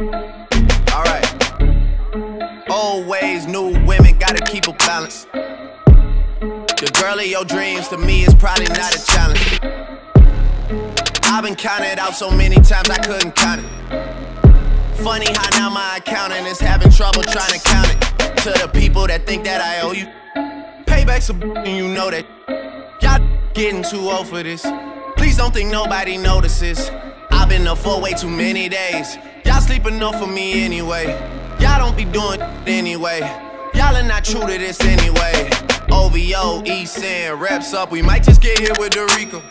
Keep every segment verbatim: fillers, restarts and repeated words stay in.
All right. Always new women gotta keep a balance. The girl of your dreams to me is probably not a challenge. I've been counted out so many times I couldn't count it. Funny how now my accountant is having trouble trying to count it. To the people that think that I owe you, payback's a b**** and you know that. Y'all getting too old for this. Please don't think nobody notices. I've been up for way too many days. Y'all sleep enough for me anyway. Y'all don't be doing anyway. Y'all are not true to this anyway. O V O, East End, reps up. We might just get hit with the RICO.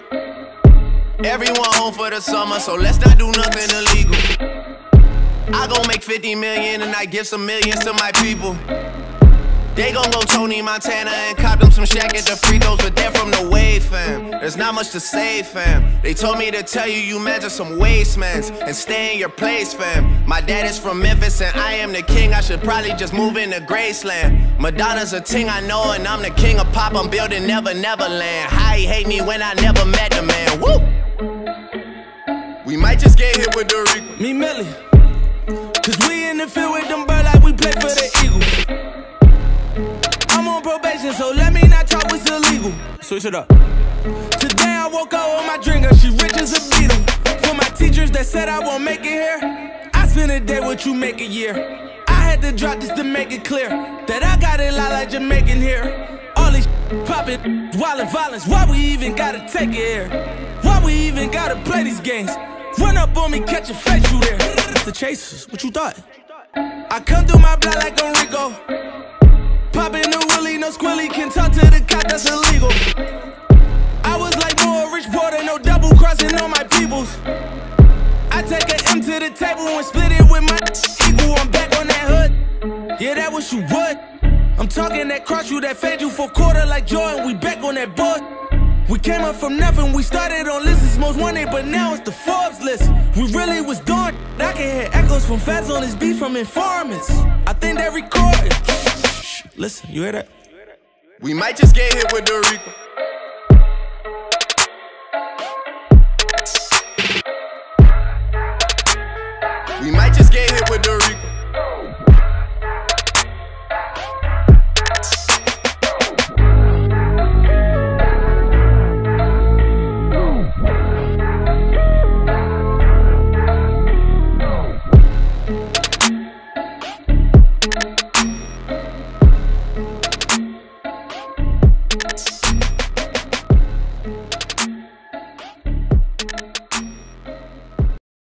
Everyone home for the summer, so let's not do nothing illegal. I gon' make fifty million and I give some millions to my people. They gon' go Tony Montana and cop them some shack at the free throws, but they're from the wave, fam. There's not much to say, fam. They told me to tell you you measure some waistemans and stay in your place, fam. My dad is from Memphis and I am the king. I should probably just move into Graceland. Madonna's a ting I know and I'm the king of pop. I'm building Never Neverland. How he hate me when I never met the man. Woo! We might just get hit with the Rico. Me Millie. Cause we in the field with them birds like we play for the Eagles. So let me not talk, it's illegal. Switch it up. Today I woke up with my drinker, she rich as a beetle. For my teachers that said I won't make it here, I spent a day with you, make a year. I had to drop this to make it clear that I got a lot like Jamaican here. All these poppin', wildin' violence, why we even gotta take it here? Why we even gotta play these games? Run up on me, catch a face, you there. It's the chasers, what you thought? I come through my block like Enrico. Poppin' the willy, no squilly, can talk to the cop, that's illegal. I was like more rich porter, no double crossing on my peoples. I take an M to the table and split it with my equal. I'm back on that hood, yeah, that what you would. I'm talking that cross you, that fed you for quarter like Jordan, we back on that board. We came up from nothing, we started on lists, most wanted, but now it's the Forbes list. We really was doing, I can hear echoes from feds on this beat from informants. I think they recording. Listen, you hear that? We might just get hit with the RICO. We might just get hit with the RICO.